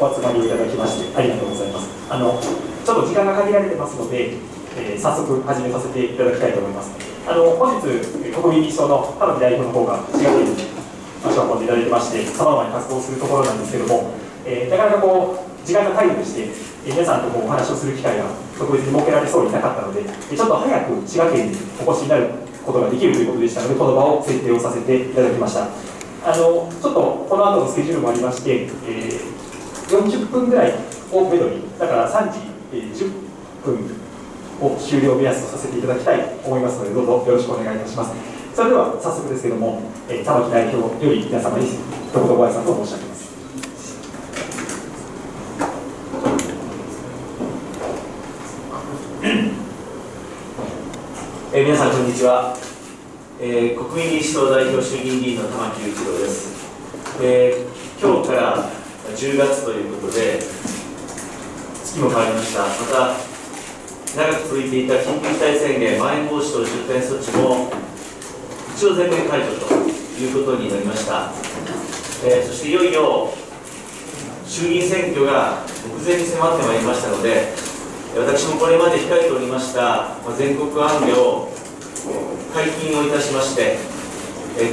お集まりいただきましてありがとうございます。ちょっと時間が限られてますので、早速始めさせていただきたいと思います。本日国民民主党の田野代表の方が滋賀県に足を運んでいただきまして、さまざまに活動するところなんですけども、なかなかこう時間が限りでして、皆さんとこうお話をする機会が特別に設けられそうになかったので、ちょっと早く滋賀県にお越しになることができるということでしたので、この場を設定をさせていただきました。ちょっとこの後のスケジュールもありまして、40分ぐらいをめどに、だから3時、10分を終了目安とさせていただきたいと思いますので、どうぞよろしくお願いいたします。それでは早速ですけれども、田野代表より皆様に一言ご挨拶を申し上げます。皆さんこんにちは。国民民主党代表衆議院議員の玉木雄一郎です。今日から10月ということで、月も変わりました。また、長く続いていた緊急事態宣言、まん延防止等重点措置も、一応全面解除ということになりました。そしていよいよ、衆議院選挙が目前に迫ってまいりましたので、私もこれまで控えておりました全国行脚を解禁をいたしまして、今日、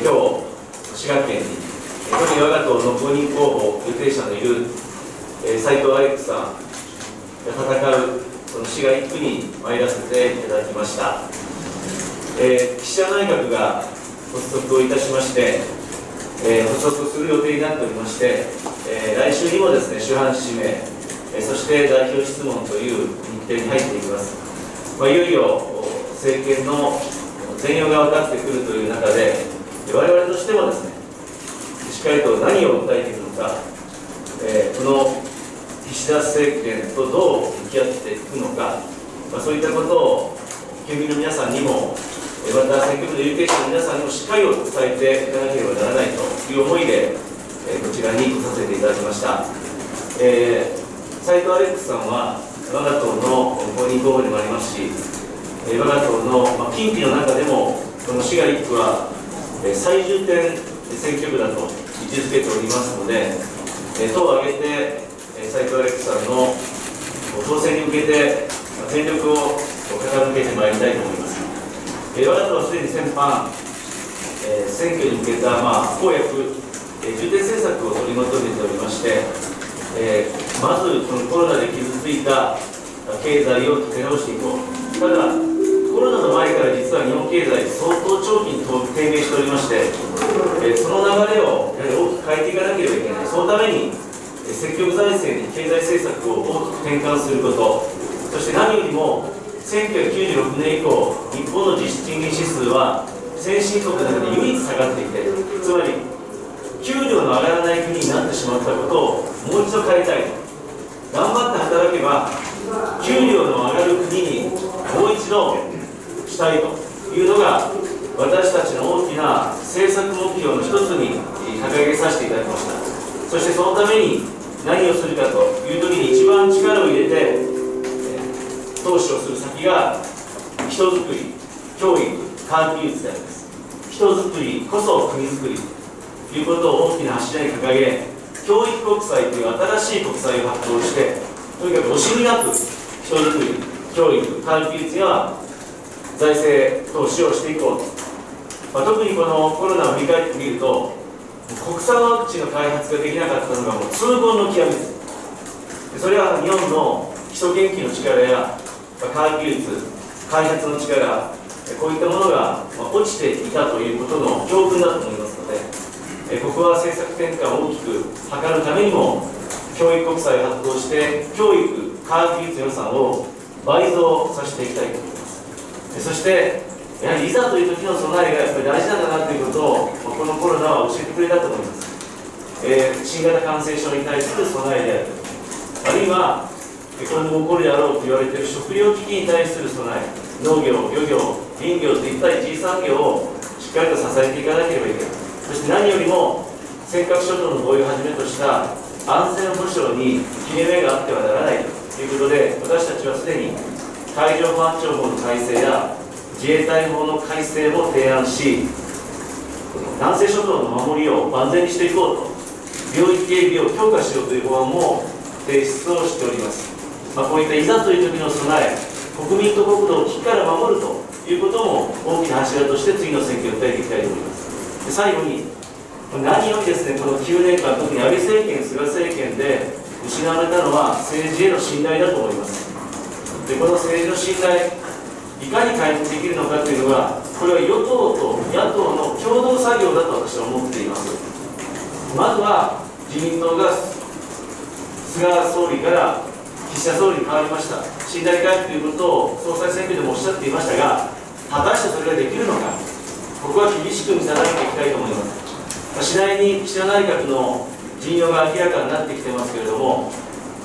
滋賀県に、特に我が党の公認候補予定者のいる斉藤愛子さんが戦うその滋賀1区に参らせていただきました。岸田内閣が発足をいたしまして、発足する予定になっておりまして、来週にもですね、主犯指名、そして代表質問という日程に入っていきます。いよいよ政権の全容が分かってくるという中で、我々としてもですね、しっかりと何を訴えていくのか、この岸田政権とどう向き合っていくのか、そういったことを県民の皆さんにも、また選挙区の有権者の皆さんにもしっかりと伝えていかなければならないという思いで、こちらに来させていただきました。斉藤アレックスさんは、我が党の公認候補でもありますし、我が党の近畿の中でも、この滋賀1区は最重点選挙区だと位置づけておりますので、党を挙げて斉藤アレックスさんの当選に向けて全力を傾けてまいりたいと思います。我が党はすでに先般、選挙に向けた公約、重点政策を取りまとめておりまして、まずこのコロナで傷ついた経済を立て直していこう。ただコロナの前から実は日本経済、相当長期に低迷しておりまして、その流れをやはり大きく変えていかなければいけない、そのために積極財政に経済政策を大きく転換すること、そして何よりも1996年以降、日本の実質賃金指数は先進国の中で唯一下がっていて、つまり給料の上がらない国になってしまったことをもう一度変えたい、頑張って働けば、給料の上がる国にもう一度、したいというのが私たちの大きな政策目標の一つに掲げさせていただきました。そしてそのために何をするかという時に一番力を入れて投資をする先が人づくり、教育、科学技術であります。人づくりこそ国づくりということを大きな柱に掲げ、教育国債という新しい国債を発行して、とにかく惜しみなく人づくり、教育、科学技術や財政投資をしていこうと、特にこのコロナを振り返ってみると、国産ワクチンの開発ができなかったのがもう痛恨の極みです。それは日本の基礎研究の力や科学技術、開発の力、こういったものが落ちていたということの教訓だと思いますので、ここは政策転換を大きく図るためにも、教育国債を発行して、教育、科学技術の予算を倍増させていきたいと思います。そして、やはりいざという時の備えがやっぱり大事なんだなということを、このコロナは教えてくれたと思います。新型感染症に対する備えである、あるいは今後起こるであろうと言われている食料危機に対する備え、農業、漁業、林業といった一次産業をしっかりと支えていかなければいけない、そして何よりも尖閣諸島の合意をはじめとした安全保障に切れ目があってはならないということで、私たちはすでに海上保安庁法の改正や自衛隊法の改正も提案し、南西諸島の守りを万全にしていこうと、領域警備を強化しようという法案も提出をしております。こういったいざという時の備え、国民と国土を危機から守るということも大きな柱として次の選挙を訴えていきたいと思います。で、最後に何よりですね、この9年間、特に安倍政権、菅政権で失われたのは政治への信頼だと思います。で、この政治の信頼、いかに回復できるのかというのは、これは与党と野党の共同作業だと私は思っています。まずは自民党が菅総理から岸田総理に変わりました。信頼回復ということを総裁選挙でもおっしゃっていましたが、果たしてそれができるのか、ここは厳しく見定めていきたいと思います。次第に岸田内閣の陣容が明らかになってきてますけれども、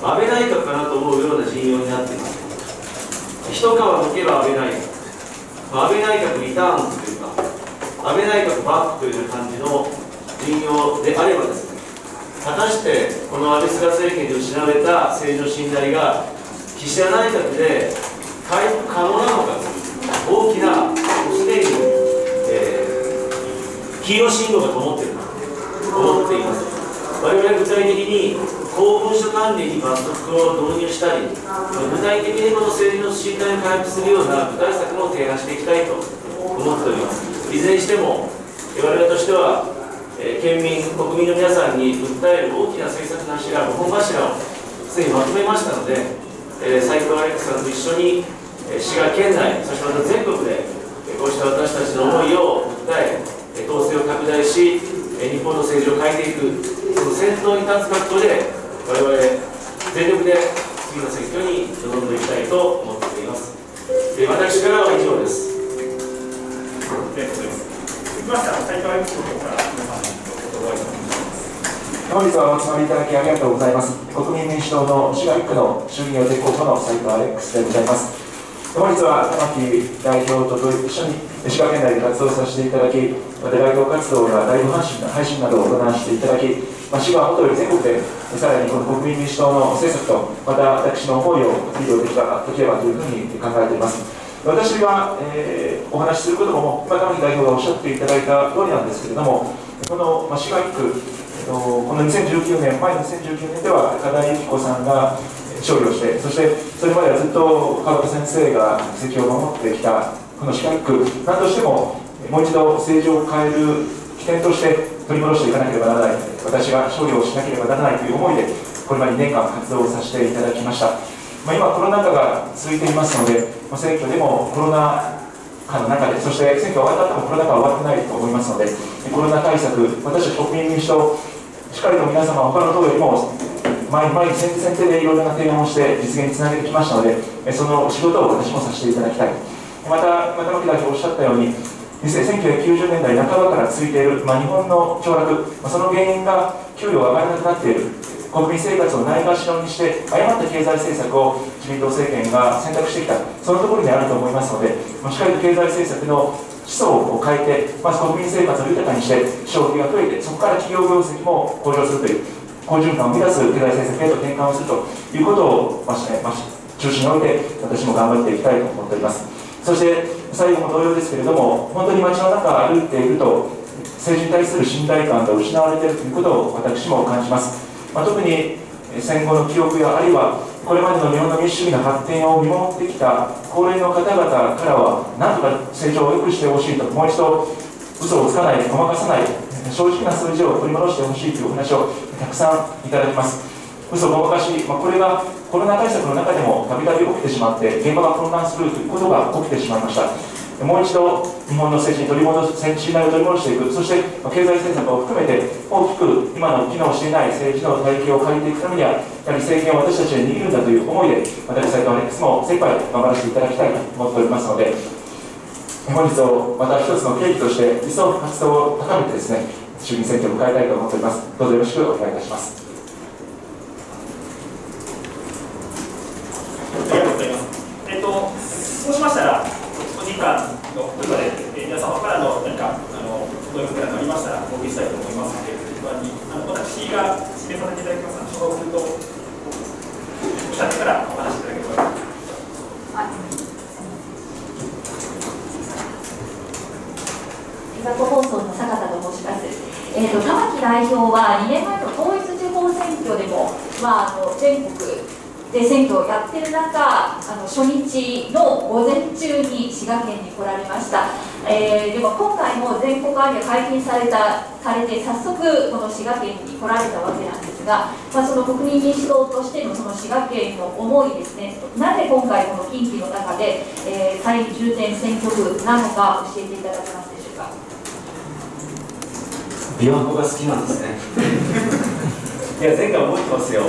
安倍内閣かなと思うような陣容になっています。一皮むけば安倍内閣、安倍内閣リターンズというか、安倍内閣バックという感じの陣容であればですね、果たしてこの安倍・菅政権で失われた政治の信頼が、岸田内閣で回復可能なのかという、大きな、すでに、黄色信号が灯っていると思っています。我々は具体的に公文書管理に罰則を導入したり、具体的にこの政治の信頼を回復するような具体策も提案していきたいと思っております。いずれにしても、我々としては、県民、国民の皆さんに訴える大きな政策の柱、本柱をすでにまとめましたので、斉藤アレックスさんと一緒に滋賀県内、そしてまた全国でこうした私たちの思いを訴え、統制を拡大し、日本の政治を変えていく、その先頭に立つ格好で、我々全力で次の選挙に臨んでいきたいと思っています。私からは以上です。続きましては、斉藤アレックスから本日はお集まりいただきありがとうございます。国民民主党の滋賀1区の衆議院予定候補の斉藤アレックスでございます。本日は玉木代表と一緒に滋賀県内で活動させていただき、また外交活動やライブ配信などを行わせていただき、滋賀本より全国でさらにこの国民民主党の政策と、また私の思いをリードできればというふうに考えています。私は、お話しすることも、玉木代表がおっしゃっていただいた通りなんですけれども、この滋賀1区、この2019年、前の2019年では、加田幸子さんが勝利をして、そしてそれまではずっと川端先生が席を守ってきた。この滋賀1区、なんとしてももう一度政治を変える起点として取り戻していかなければならない、私が勝利をしなければならないという思いで、これまで2年間活動させていただきました。今、コロナ禍が続いていますので、選挙でもコロナ禍の中で、そして選挙終わった後もコロナ禍は終わってないと思いますので、コロナ対策、私たち国民民主党、しっかりと皆様、他の党よりも前に先手でいろいろな提案をして実現につなげてきましたので、その仕事を私もさせていただきたい。また、玉木代表おっしゃったように、1990年代半ばから続いている、日本の凋落、その原因が給料が上がらなくなっている、国民生活をないがしろにして、誤った経済政策を自民党政権が選択してきた、そのところにあると思いますので、しっかりと経済政策の思想を変えて、まず国民生活を豊かにして、消費が増えて、そこから企業業績も向上するという、好循環を生み出す経済政策へと転換をするということを、中心において、私も頑張っていきたいと思っております。そして最後も同様ですけれども、本当に街の中を歩いていると、政治に対する信頼感が失われているということを私も感じます。特に戦後の記憶や、あるいはこれまでの日本の民主主義の発展を見守ってきた高齢の方々からは、なんとか政治を良くしてほしいと、もう一度嘘をつかない、ごまかさない、正直な数字を取り戻してほしいというお話をたくさんいただきます。嘘ごまかし、これがコロナ対策の中でもたびたび起きてしまって、現場が混乱するということが起きてしまいました。もう一度、日本の政治に信頼を取り戻していく、そして経済政策を含めて、大きく今の機能していない政治の体系を変えていくためには、やはり政権を私たちに握るんだという思いで、私、斉藤アレックスも精一杯頑張らせていただきたいと思っておりますので、本日をまた一つの契機として、一層活動を高めてですね、衆議院選挙を迎えたいと思っております。どうぞよろしくお願いいたします。そうしましたら、お時間の中で、皆様からの何かお問いがありましたら、お送りしたいと思いますので、私が指名させていただきますので、所属とおしゃってからお話しいただければと思います。ザコ放送の坂田と申します。玉木代表は2年前の統一地方選挙でも全国で選挙をやってる中、初日の午前中に滋賀県に来られました。でも今回も全国アニメ解禁されて早速この滋賀県に来られたわけなんですが、その国民民主党としてのその滋賀県の思いですね、なぜ今回この近畿の中で、最重点選挙区なのか教えていただけますでしょうか。琵琶湖が好きなんですね。いや前回覚えてますよ。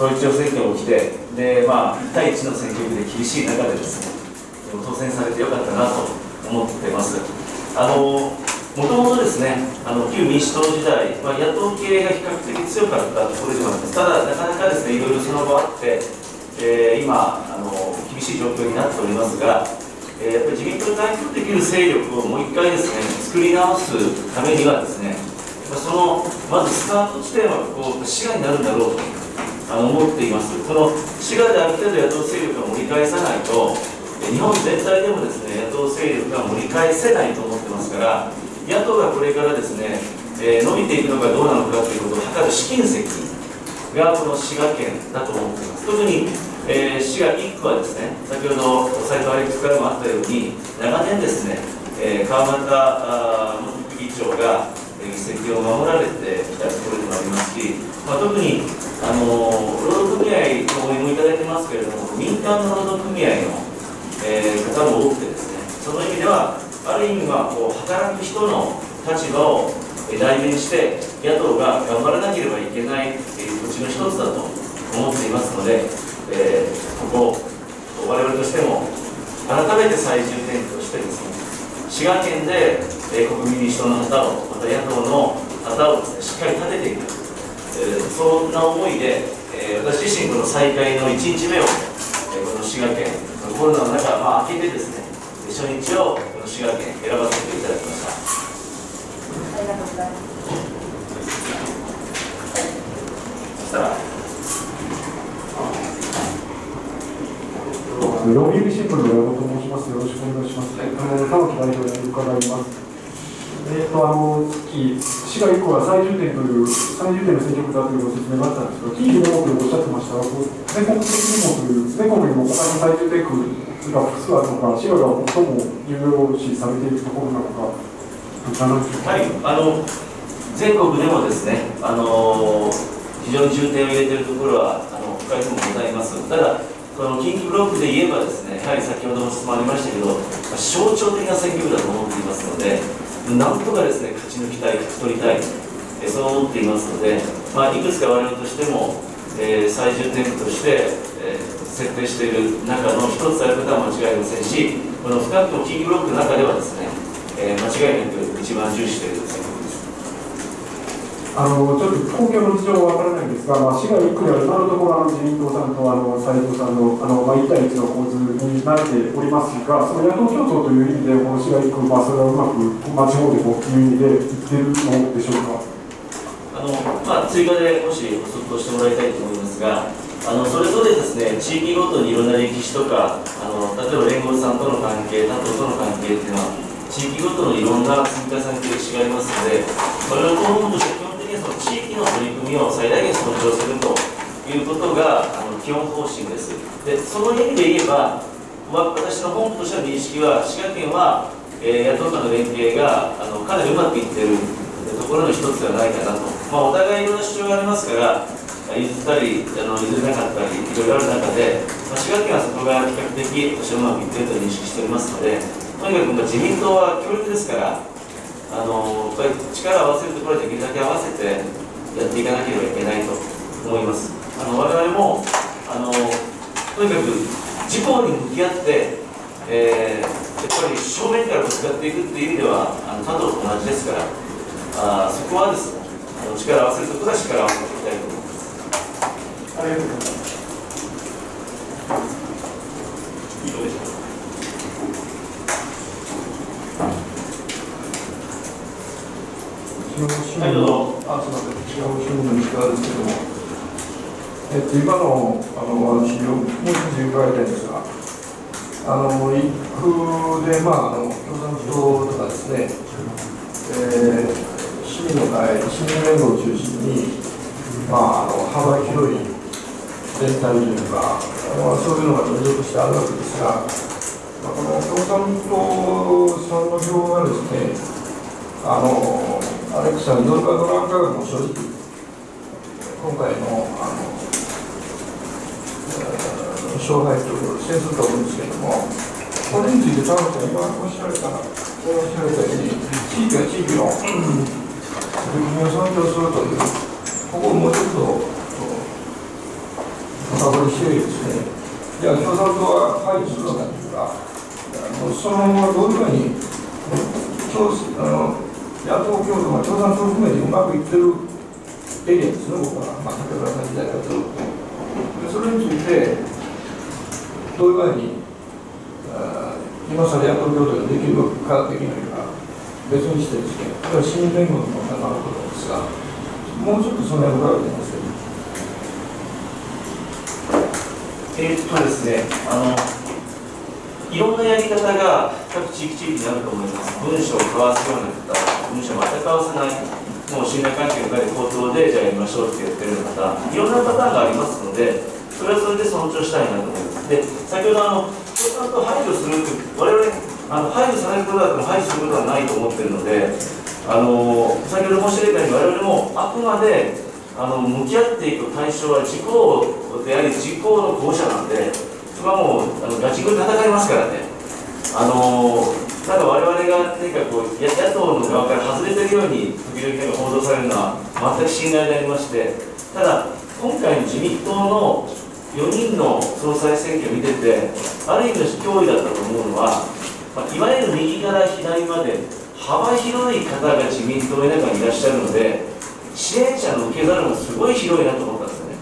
統一地方選挙も来て、で1対1の選挙区で厳しい中でですね。当選されてよかったなと思ってます。もともとですね、旧民主党時代、野党系が比較的強かったところではあります。ただ、なかなかですね、いろいろその後あって、今厳しい状況になっておりますが、やっぱり自民党に対抗できる勢力をもう一回ですね、作り直すためにはですね、そのまずスタート地点はここ滋賀になるんだろうと思っています。その滋賀である程度野党勢力を盛り返さないと、日本全体でもですね、野党勢力が盛り返せないと思ってますから、野党がこれからですね、伸びていくのかどうなのかということを図る試金石がこの滋賀県だと思っています。特に、滋賀1区はですね、先ほど斉藤アレックスからもあったように、長年ですね、川俣元副議長が議席を守られてきたところでもありますし、特に労働組合の応援もいただいてますけれども、民間の労働組合の方も多くてですね、その意味では、ある意味はこう働く人の立場を代弁して、野党が頑張らなければいけないという土地の一つだと思っていますので、ここ、我々としても改めて最重点としてですね、滋賀県で国民民主党の旗を、また野党の旗をですね、しっかり立てていく、そんな思いで、私自身、この再開の1日目を、この滋賀県、コロナの中、明けてですね、初日をこの滋賀県選ばせていただきました。ありがとうございます。そしたら、読売新聞の矢野と申します。よろしくお願いします。玉木代表に伺います。滋賀1個が最重点の選挙区だというご説明があったんですけど、近畿でもとおっしゃってましたが、全国的にもという、全国にも他の最重点区が複数あるのか、滋賀が最も有料視されているところなのか、はい、全国でもですね、非常に重点を入れているところは他にもございます。ただこの近畿ブロックで言えばですね、やはり先ほども質問ありましたけど、象徴的な選挙区だと思っていますので、なんとかですね、勝ち抜きたい、勝ち取りたい、そう思っていますので、いくつか我々としても、最重点として、設定している中の一つあることは間違いませんし、この深くも近畿ブロックの中ではですね、間違いなく一番重視している選挙です。ちょっと公共の事情は分からないんですが、滋賀1区では今のところ自民党さんと斉藤さんの1対1の構図になっておりますが、その野党共闘という意味で、この滋賀1区、それはうまく、地方でもという意味でいってるのでしょうか。追加でもし補足をしてもらいたいと思いますが、それぞれですね、地域ごとにいろんな歴史とか、例えば連合さんとの関係、他党との関係っていうのは、地域ごとのいろんな積み重ねという歴史がありますので、それを党本部として地域の取り組みを最大限尊重するということが基本方針です。で、その意味で言えば、私の本部としての認識は、滋賀県は、野党間の連携がかなりうまくいっているところの一つではないかなと、お互いいろんな主張がありますから、譲ったり、譲れなかったり、いろいろある中で、滋賀県はそこが比較的、私はうまくいっていると認識しておりますので、とにかく自民党は協力ですから。力を合わせるところはできるだけ合わせてやっていかなければいけないと思います。我々もとにかく自公に向き合って、やっぱり正面からぶつかっていくという意味では他党と同じですから、そこはですね、力を合わせるところは力を合わせていきたいと思います。ありがとうございます。はい、どうぞ。違う新聞の西川ですけども、今のお話をもう一つ伺いたいんですが、一区で、共産党とかですね、市民連合を中心に、幅広い全体というか、そういうのが特徴としてあるわけですが、この共産党さんの票はですね、アレックさん、どうかご覧かがも正直、今回の勝敗ということを制すると思うんですけれども、これについて、田中さん、今おっしゃられたように、地域は地域の国民を尊重するという、ここをもうちょっと深掘りしてですね、じゃあ、共産党は排除するのかというか、その後はどういうふうに、野党共闘が共産党を含めてうまくいってるエリアですね、僕は、先ほどの時代からずっと。それについて、どういう場合に、今更野党共闘ができるかできないか、別にしてですね、これは市民連合の問題もあると思うんですが、もうちょっとその辺を伺ってますけど。ですね、いろんなやり方が各地域地域にあると思います。文書を交わすような方、文書をまた交わさない。もう信頼関係のない口頭でじゃあやりましょうって言ってる方、いろんなパターンがありますので、それはそれで尊重したいなと思います。で、先ほど共産党を排除するって、我々排除されることだっても排除することはないと思ってるので、先ほど申し上げたように、我々もあくまで向き合っていく対象は自公であり、自公の候補者なんで、それはもうガチンコで戦いますからね。なんか我々が何かこう野党の側から外れているように時々報道されるのは全く信頼でありまして、ただ今回の自民党の4人の総裁選挙を見てて、ある意味の脅威だったと思うのは、いわゆる右から左まで幅広い方が自民党の中にいらっしゃるので、支援者の受け皿がすごい広いなと思ったんですよね。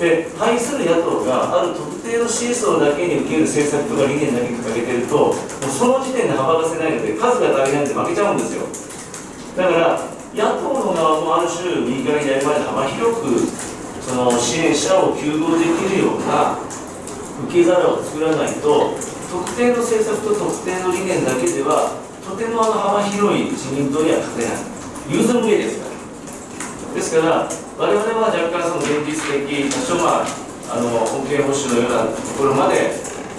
で、対する野党がある特定の支持層だけに受ける政策とか理念だけ掲げてると、もうその時点で幅が狭いので、数が足りないので負けちゃうんですよ。だから野党の側もある種、右から左まで幅広くその支援者を糾合できるような受け皿を作らないと、特定の政策と特定の理念だけではとても幅広い自民党には勝てない、融通無理ですから。ですから我々は若干その現実的、多少本権保守のようなところまで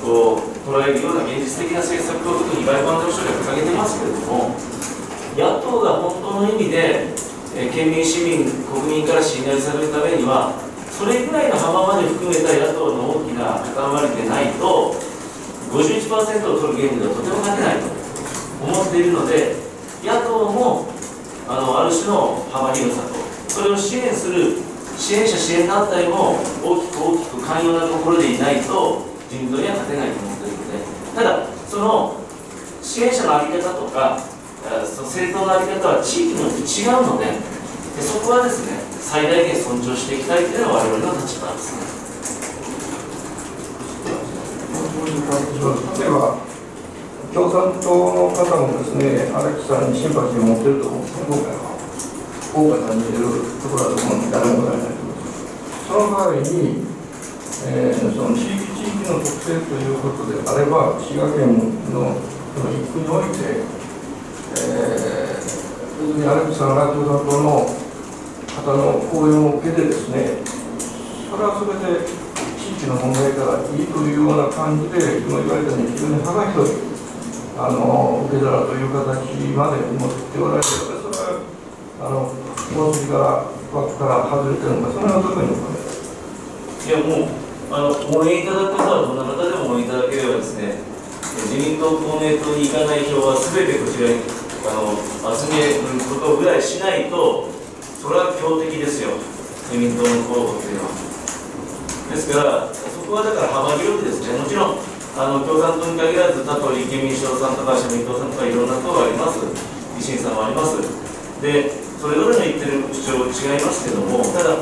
こう捉えるような現実的な政策を特に外交安全保障で掲げてますけれども、野党が本当の意味で、県民、市民、国民から信頼されるためには、それぐらいの幅まで含めた野党の大きな塊でないと、51% を取るゲームではとても勝てないと思っているので、野党もある種の幅広さと、それを支援する支援者、支援団体も大きく寛容なところでいないと自民党には勝てないと思っているので、ただ、その支援者の在り方とか、その政党の在り方は地域によって違うので、そこはですね、最大限尊重していきたいというのが我々の立場ですね。例えば共産党の方もですね、アレックさんにシンパシーを持っていると思うんですね、今回は。効果感じているところだと思うので、誰も答えないと思います。その場合に、その地域の特性ということであれば、滋賀県の一区において、別にアレックさんが共産党の方の講演を受けてですね、それはそれで地域の問題からいいというような感じで、今言われたように非常に幅広い受け皿という形まで持っておられる。枠から外れてるのか、それはどこにお考えですか？いや、もう応援いただく方はどんな方でも応援いただければですね、自民党、公明党に行かない票はすべてこちらに集めることぐらいしないと、それは強敵ですよ、自民党の候補っていうのは。ですから、そこはだから幅広くですね、もちろん共産党に限らず、他党、立憲民主党さんとか、社民党さんとか、いろんな党があります、維新さんもあります。で、それぞれの言ってる主張違いますけども、ただ、や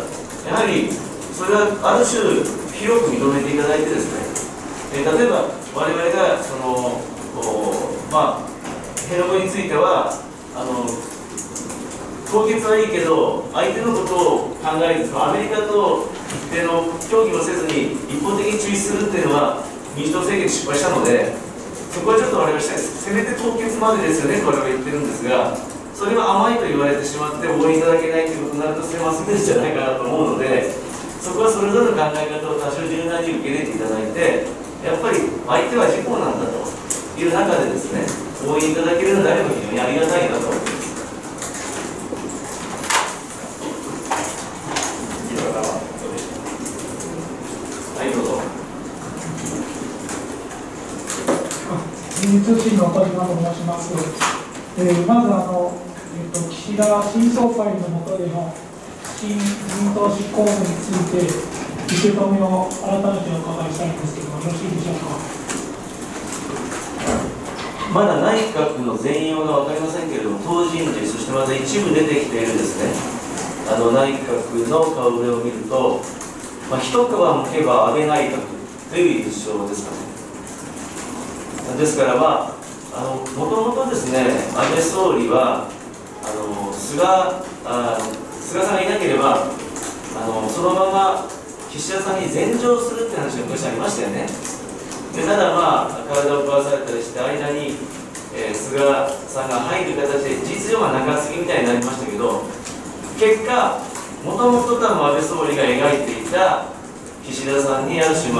はりそれはある種、広く認めていただいてですね、例えば、我々が辺野古については凍結はいいけど、相手のことを考えず、アメリカと一定の協議もせずに、一方的に中止するっていうのは、民主党政権で失敗したので、そこはちょっと我々、せめて凍結までですよねと我々言ってるんですが。それは甘いと言われてしまって応援いただけないということになると、それはまずいんじゃないかなと思うので、そこはそれぞれの考え方を多少柔軟に受け入れていただいて、やっぱり相手は自己なんだという中でですね、応援いただけるのであれば非常にありがたいなと思います。通信の岡島と申します。まず岸田新総裁の下での新自民党執行部について受け止めを改めてお伺いしたいんですけど、よろしいでしょうか。まだ内閣の全容が分かりませんけれども、党人事、そしてまた一部出てきているですね、内閣の顔ぶれを見ると、一皮むけば安倍内閣という印象ですかね。ですから、もともとですね、安倍総理は菅さんがいなければそのまま岸田さんに禅譲するって話が昔ありましたよね。でただ、体を壊されたりした間に、菅さんが入る形で実情は中継ぎみたいになりましたけど、結果、もともと安倍総理が描いていた岸田さんにある種、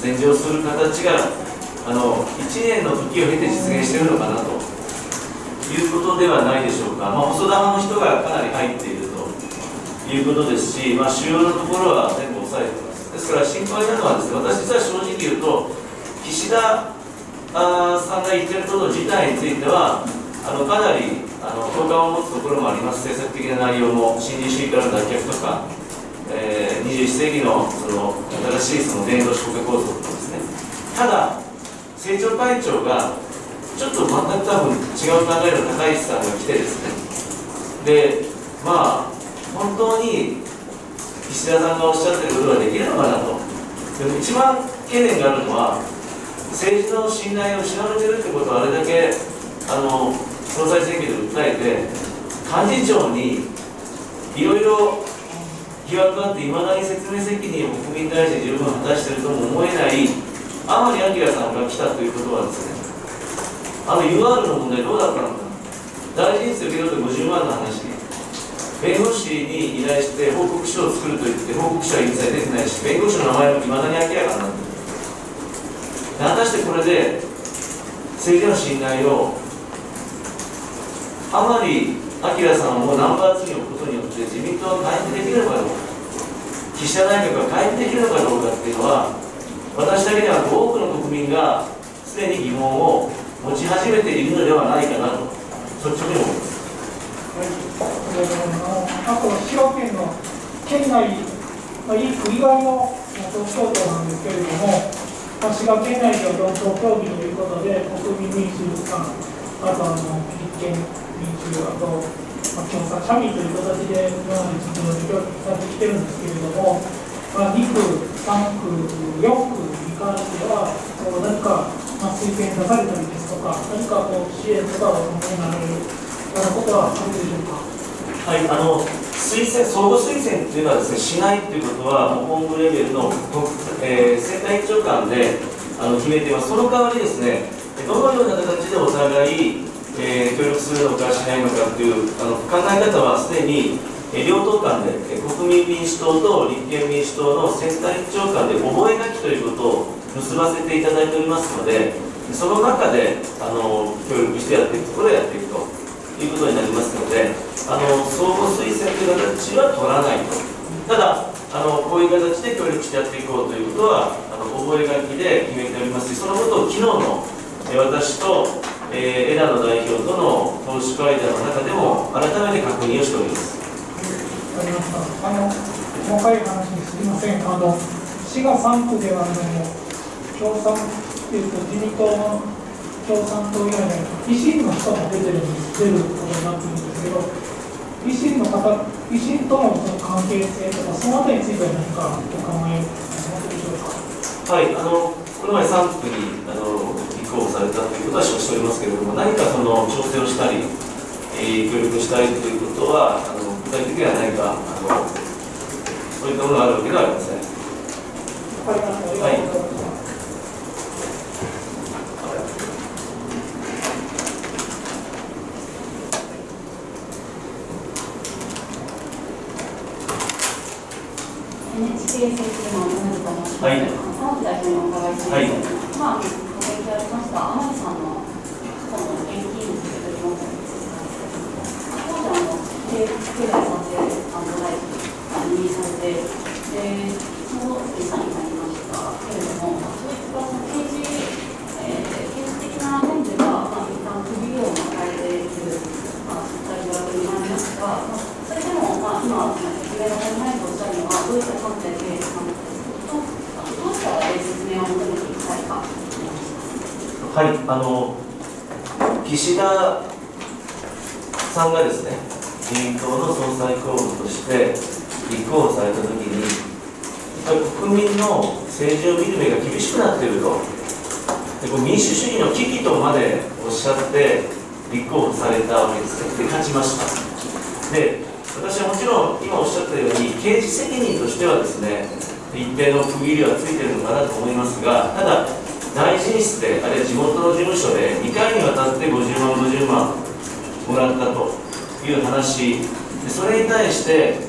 禅譲する形が1年の時を経て実現しているのかなということではないでしょうか。細田派の人がかなり入っているということですし、主要なところは全部抑えています。ですから心配なのはですね、私実は正直言うと、岸田さんが言っていること自体についてはかなり共感を持つところもあります。政策的な内容も、新自由主義からの脱却とか、21世紀の新しい伝統主義構造とかですね。ただ政調会長がちょっと全く多分違う考えの高市さんが来てですね、で本当に岸田さんがおっしゃってることができるのかなと。でも一番懸念があるのは、政治の信頼を失われてるってことをあれだけ総裁選挙で訴えて、幹事長にいろいろ疑惑があって、いまだに説明責任を国民に対して十分果たしてるとも思えない甘利明さんが来たということはですね、UR の問題どうだったのか、大臣室受け取って50万の話、弁護士に依頼して報告書を作ると言って、報告書は一切出てないし、弁護士の名前もいまだに明らかになっている。果たしてこれで政治の信頼を甘利明さんをナンバー2に置くことによって自民党が回復できるのかどうか、岸田内閣が回復できるのかどうかっていうのは、私だけではなく多くの国民がすでに疑問を持ち始めているのではないかなと率直に思います。あと、滋賀県の県内のいい国外の東京都なんですけれども、滋賀県内では論争協議ということで、国民民主さん、あと立憲民主、あと共産社民という形で今まで実務で協議されてきてるんですけれども、2区、3区、4区に関しては、何か推薦出されたりですとか、何か支援とかを求められるようなことはあるでしょうか。はい、相互推薦というのはですね、しないということは、本部レベルの選対委員長官で決めています。その代わりですね、どのような形でお互い協力するのかしないのかという考え方はすでに、両党間で国民民主党と立憲民主党の選対委員長官で覚書ということを結ばせていただいておりますので、その中で協力してやっていくところをやっていくということになりますので、相互推薦という形は取らないと。ただこういう形で協力してやっていこうということは覚書で決めておりますし、そのことを昨日の私と枝野代表との党首会談の中でも改めて確認をしております。細かい話にすみません。滋賀3区では自民党の共産党以外の維新の人も出ることになっているんですけど、維新との関係性とか、そのあたりについては何かお考えでしょうか。はい、この前3区に立候補されたということは承知しておりますけれども、何か調整をしたり、協力したりということは具体的には何かそういったものがあるわけではありません。はい。岸田さんがですね、自民党の総裁候補として立候補されたときに、国民の政治を見る目が厳しくなっていると、で民主主義の危機とまでおっしゃって、立候補されたわけですね。で、勝ちました。で、私はもちろん、今おっしゃったように、刑事責任としてはですね、一定の区切りはついているのかなと思いますが、ただ、大臣室で、あるいは地元の事務所で2回にわたって50万、50万もらったという話、それに対して、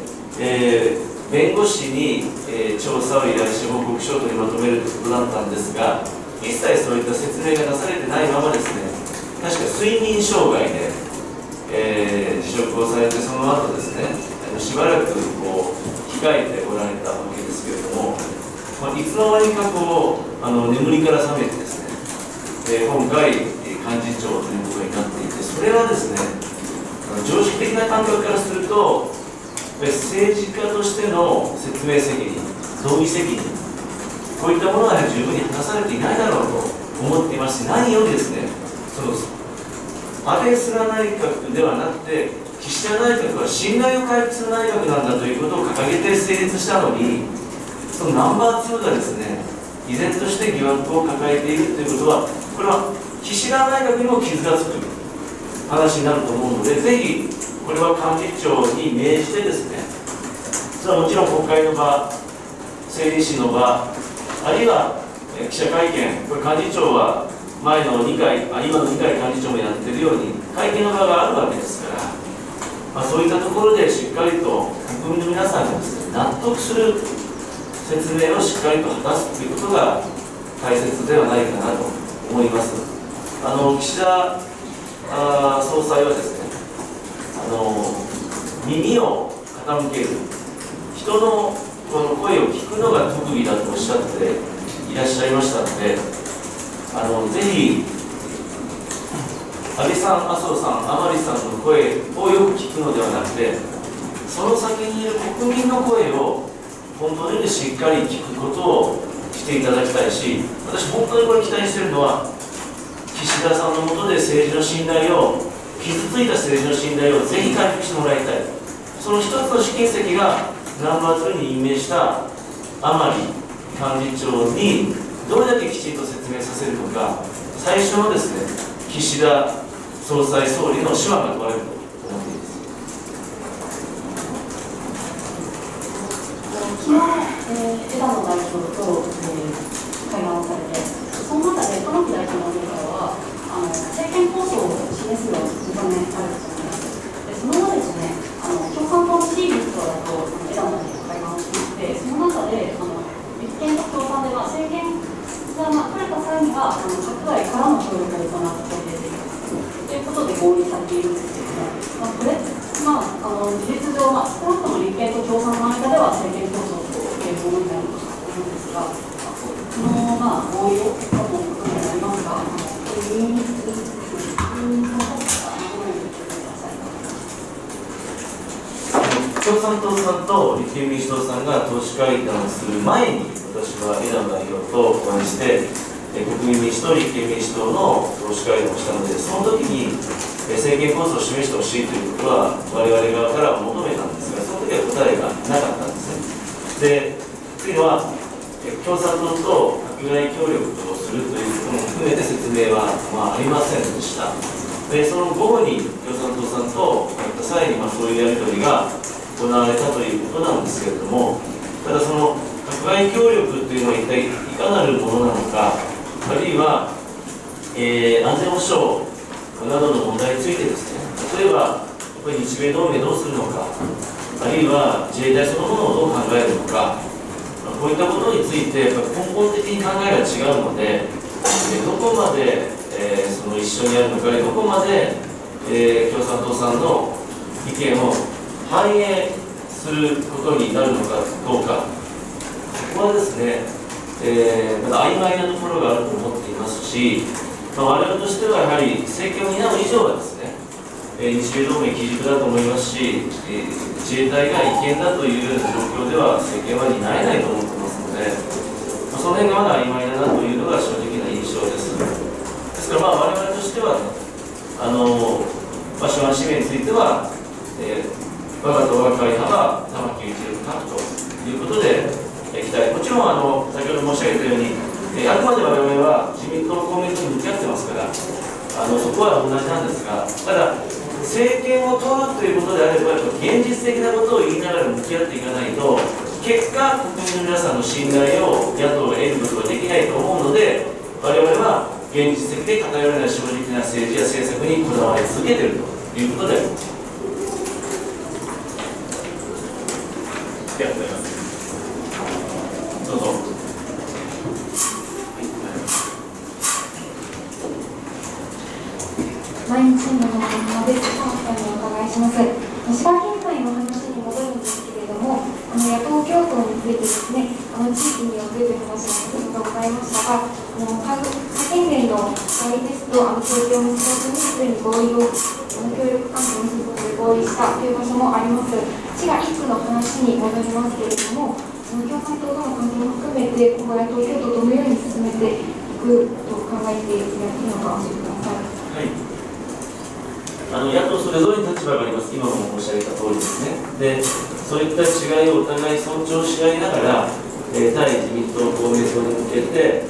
弁護士に、調査を依頼して報告書とにまとめるということだったんですが、一切そういった説明がなされてないままですね、確か睡眠障害で、辞職をされて、その後ですね、しばらくこう控えておられたわけですけれども。まあ、いつの間にかこう眠りから覚めてですね、今回、幹事長ということになっていて、それはですね、常識的な感覚からすると、政治家としての説明責任、道義責任、こういったものが十分に果たされていないだろうと思っていまして、何よりですね、その安倍・菅内閣ではなくて、岸田内閣は信頼を回復する内閣なんだということを掲げて成立したのに。そのナンバー2がですね、依然として疑惑を抱えているということは、これは岸田内閣にも傷がつく話になると思うので、ぜひこれは幹事長に命じてですね、それはもちろん国会の場、政理士の場、あるいは記者会見、これ幹事長は前の2回、今の2回幹事長もやってるように、会見の場があるわけですから、まあ、そういったところでしっかりと国民の皆さんがですね、納得する説明をしっかりと果たすということが大切ではないかなと思います。岸田総裁はですね、耳を傾ける、人のこの声を聞くのが特技だとおっしゃっていらっしゃいましたので、ぜひ安倍さん、麻生さん、甘利さんの声をよく聞くのではなくて、その先にいる国民の声を本当にしっかり聞くことをしていただきたいし、私、本当にこれ期待しているのは、岸田さんの下で政治の信頼を、傷ついた政治の信頼をぜひ回復してもらいたい、その一つの試金石がナンバー2に任命した甘利幹事長にどれだけきちんと説明させるのか、最初のですね、岸田総裁、総理の手腕が問われると。昨日、枝野代表と、会談をされて、その中でトランプ大統領は政権構想を示すように認められたと思います。で、その後ですね、共産党の支持率だと枝野代表と会談をしていて、その中で立憲と共産では政権が取れた際には各界からの協力を行うことをということで合意されているんですけれども、これ、事実上、少なくとも立憲と共産の間では政権構想合意になると思うんですが、この合意を結果ということになりますが、これについてどういうふうに考えていらっしゃいますか。共産党さんと立憲民主党さんが党首会談をする前に、私は枝野代表とお会いして、国民民主党、立憲民主党の党首会談をしたので、その時に政権構想を示してほしいということは、我々側から求めたんですが、その時は答えがなかったんですね。でというのは、共産党と閣外協力をするということも含めて説明は、ありませんでした。で、その午後に共産党さんと会った際に、そういうやり取りが行われたということなんですけれども、ただ、その閣外協力というのは一体いかなるものなのか、あるいは、安全保障などの問題についてですね、例えば、これ日米同盟どうするのか、あるいは自衛隊そのものをどう考えるのか。ここういったことについてやっぱり根本的に考えが違うので、どこまで、その一緒にやるのか、どこまで、共産党さんの意見を反映することになるのかどうか、ここはですね、まだ曖昧なところがあると思っていますし、我々としてはやはり政権を担う以上はですね、日米同盟基軸だと思いますし、自衛隊が違憲だという状況では政権は担えないと思ってますので、その辺がまだ曖昧だなというのが正直な印象です。ですから我々としては、首班指名については、我が党が会派は玉木雄一郎閣ということでいきたい。もちろん先ほど申し上げたように、あくまで我々は自民党の公明党に向き合ってますから、そこは同じなんですが、ただ、政権を問うということであれば、現実的なことを言いながら向き合っていかないと、結果、国民の皆さんの信頼を野党が得ることができないと思うので、我々は現実的で偏らない正直な政治や政策にこだわり続けているということであります。ありがとうございます。どうぞ。毎日新聞の小島です。今回もお伺いします。石川県内の話に戻るんですけれども、野党共闘についてですね、地域によってという話がございましたが、他県連の会議ですと、東京の4月に合意を、協力関係に合意したという場所もあります。滋賀1区の話に戻りますけれども、共産党との関係も含めて、今後野党共闘をどのように進めていくと考えていただけるのか教えてください。はい、野党それぞれに立場があります。今も申し上げた通りですね。で、そういった違いをお互い尊重し合いながら、対自民党、公明党に向けて、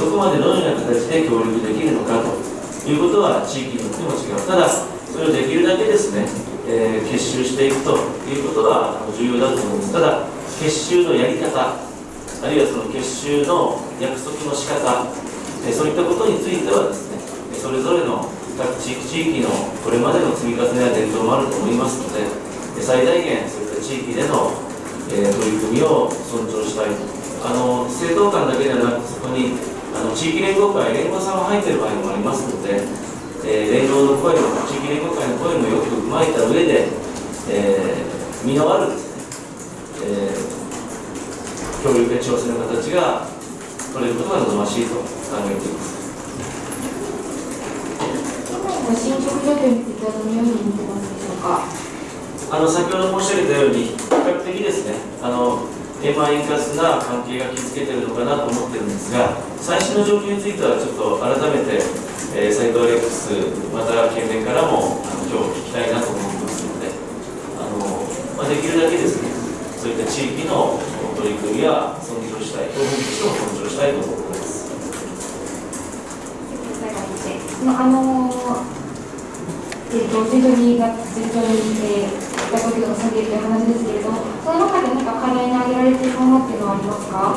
どこまでどのような形で協力できるのかということは地域によっても違う。ただ、それをできるだけですね、結集していくということは重要だと思います。ただ、結集のやり方、あるいはその結集の約束の仕方、そういったことについてはですね、それぞれの各地域のこれまでの積み重ねや伝統もあると思いますので、最大限そういった地域での取り組みを尊重したいと。政党間だけではなく、そこに地域連合会、連合さんも入っている場合もありますので、連合の声も地域連合会の声もよく踏まえた上で、身のあるですね、協力や調整の形が取れることが望ましいと考えています。進捗状況についてはどのように見てますでしょうか。先ほど申し上げたように、比較的ですね、円満円滑な関係が築けているのかなと思っているんですが、最新の状況については、ちょっと改めて、斉藤レックス、また県連からも今日聞きたいなと思ってますので、できるだけですね、そういった地域の取り組みや尊重したい、東北地区を尊重したいと思っています。自分が順調に野党共闘を進めているという話ですけれども、その中で何か課題に挙げられているものっていうのはありますか。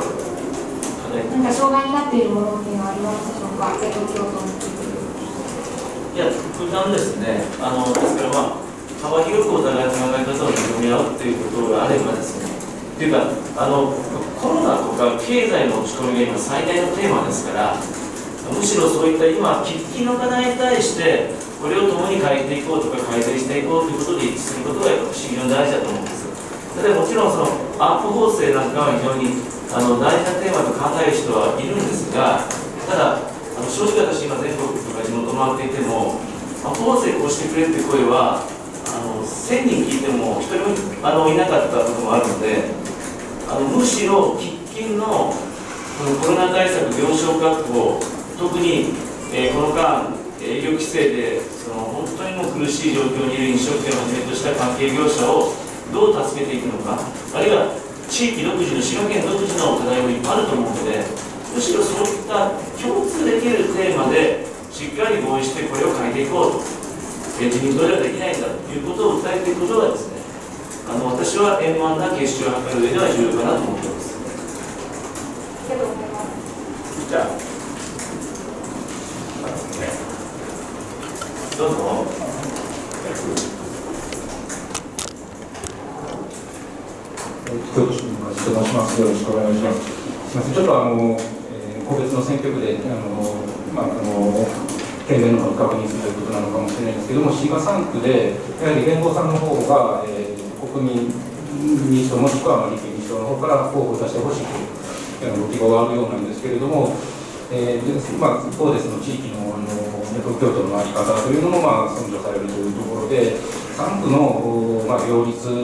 何か障害になっているものっていうのはありますでしょうか、野党共闘について。いや、普段ですね、ですから幅広くお互いの考え方を認め合うということがあればですね、というかコロナとか経済の落ち込みが今最大のテーマですから、むしろそういった今、喫緊の課題に対して、これを共に変えていこうとか、改善していこうということで一致することがやっぱ非常に大事だと思うんです。例えばもちろんその安保法制なんかは非常に大事なテーマと考える人はいるんですが、ただ、正直私、今、全国とか地元回っていても、安保法制こうしてくれって声は、1000人聞いても1人もいなかったこともあるので、むしろ喫緊のこのコロナ対策、病床確保、特に、この間、営業規制で本当にもう苦しい状況にいる飲食店をはじめとした関係業者をどう助けていくのか、あるいは地域独自の、滋賀県独自の課題もいっぱいあると思うので、むしろそういった共通できるテーマでしっかり合意して、これを変えていこうと、自民党ではできないんだということを訴えていくことがですね、私は円満な結集を図る上では重要かなと思っています。ありがとうございます。じゃあどうぞ。よろしくお願いします。しくお願いします。すみません、ちょっと個別の選挙区で県連の確認するということなのかもしれないんですけども、滋賀3区でやはり連合さんの方が、国民民主党もしくは立憲民主党の方から候補を出してほしいというご希望があるようなんですけれども、そうですの地域の東京都のあり方というのも尊重されるというところで、3区の両立、検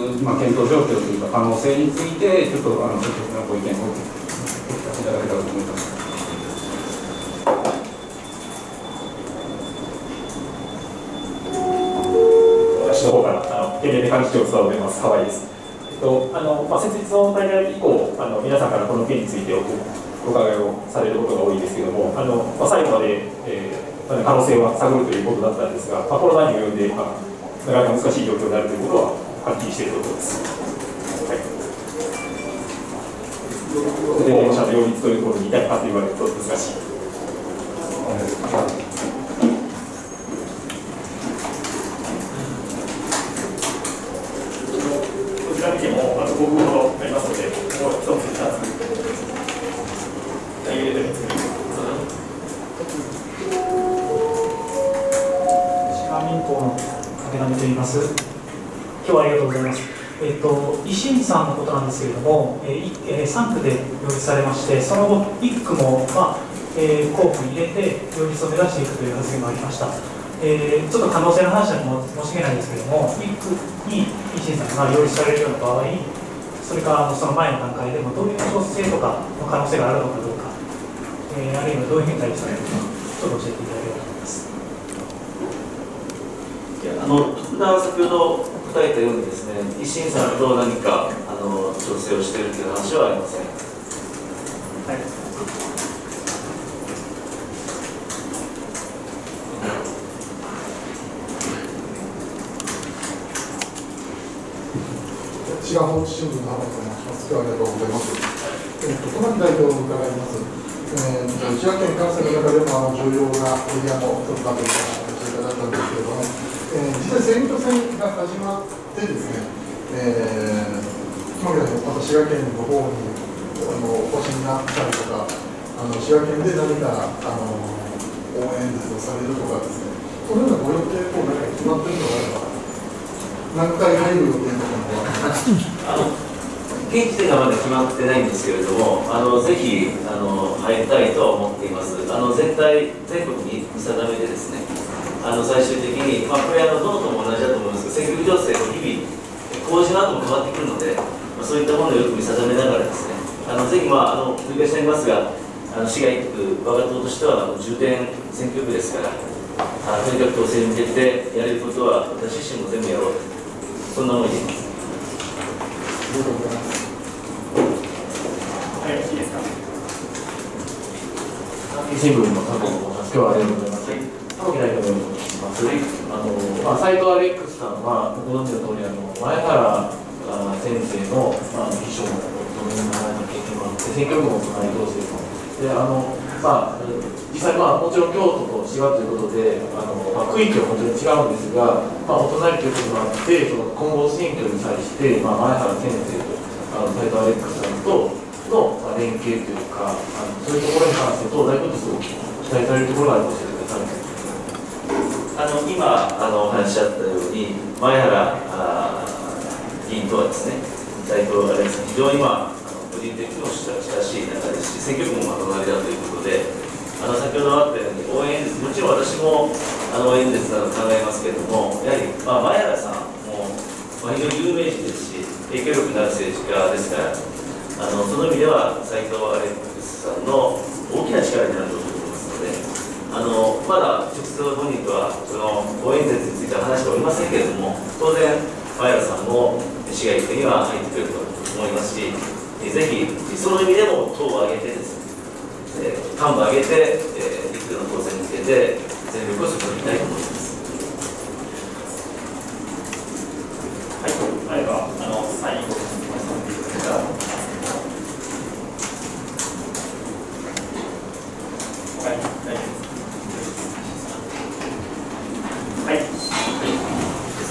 討状況というか可能性についてちょっと率直なご意見をお聞かせいただけたらと思います。私の方から県連で幹事長を務めます河合です。設立の大会以降皆さんからこの件についてお伺いをされることが多いですけども、最後まで、可能性は探るということだったんですが、コロナに及んで、なかなか難しい状況になるということははっきりしているところです。候補者の擁立というところに至るかと言われると難しい。こちら見ても5分ほどありますので、もう一つ2つ。維新さんのことなんですけれども、3区で擁立されまして、その後1区も、候補に入れて擁立を目指していくという発言がありました。ちょっと可能性の話は申し訳ないですけれども、1区に維新さんが擁立されるような場合に、それからその前の段階でもどういう調整とかの可能性があるのかどうか、あるいはどういうふうに対応されるのか、ちょっと教えていただければと思います。いや、徳田は先ほど答えたようにですね、維新さんと何か調整をしているという話はありません。はい、滋賀報知新聞の浜田と申します。今日はありがとうございます。小牧代表を伺います。滋賀県関西の中でも重要なエリアの一つだという形だったんですけれども、実際選挙戦が始まってですね、小牧代表、また滋賀県の方にお越しになったりとか、滋賀県で何か応援演説をされるとかですね、そのようなご予定等何か決まっているのがあれば、何回入る予定とか現時点がまだ決まってないんですけれども、ぜひ入りたいとは思っています。全国に見定めてですね、最終的に、これどのとも同じだと思いますけど、選挙情勢の日々、工事の後も変わってくるので、そういったものをよく見定めながらですね、ぜひ、繰り返しになりますが、市街区、我が党としては重点選挙区ですから、とにかく当選に向けてやれることは、私自身も全部やろうと。そんな思いでいます。新聞の佐藤です。今日はありがとうございます。佐藤代表でお願いします。斎藤アレックスさんはご存知の通り、前原先生の秘書も務められた経験もあって、選挙区も隣同士で、実際もちろん京都と滋賀ということで、区域は本当に違うんですが、お隣ということもあって、その混合選挙に際して、前原先生と斎藤アレックスさんとの連携というか、そういうところに関して、どうだいぶすごく期待されるところがあると教えてください。今お話しあったように、前原議員とはですね、斎藤アレックスさん、非常に個人的にも親しい中ですし、選挙区も隣だということで、先ほどあったように応援演説、もちろん私も応援演説など考えますけれども、やはり前原さんも非常に有名人ですし、影響力のある政治家ですから、その意味では斎藤アレックスさんの大きな力になると思いますので、まだ直接本人とはその応援演説については話しておりませんけれども、当然、前原さんも市街区には入ってくると思いますし、ぜひその意味でも党を挙げてですね、幹部を挙げて、リスクの当選につけて、全力を注ぎたいと思います。はい、では、最後、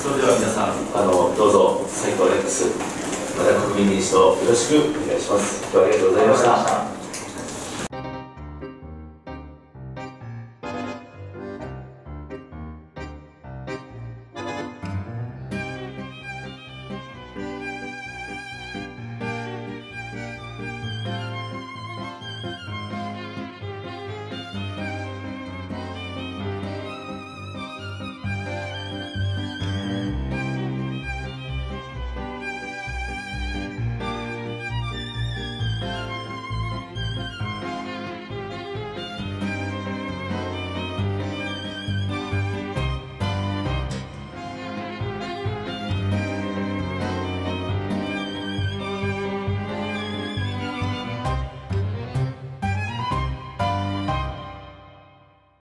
それでは皆さん、どうぞ、最高レックス、また国民民主党、よろしくお願いします。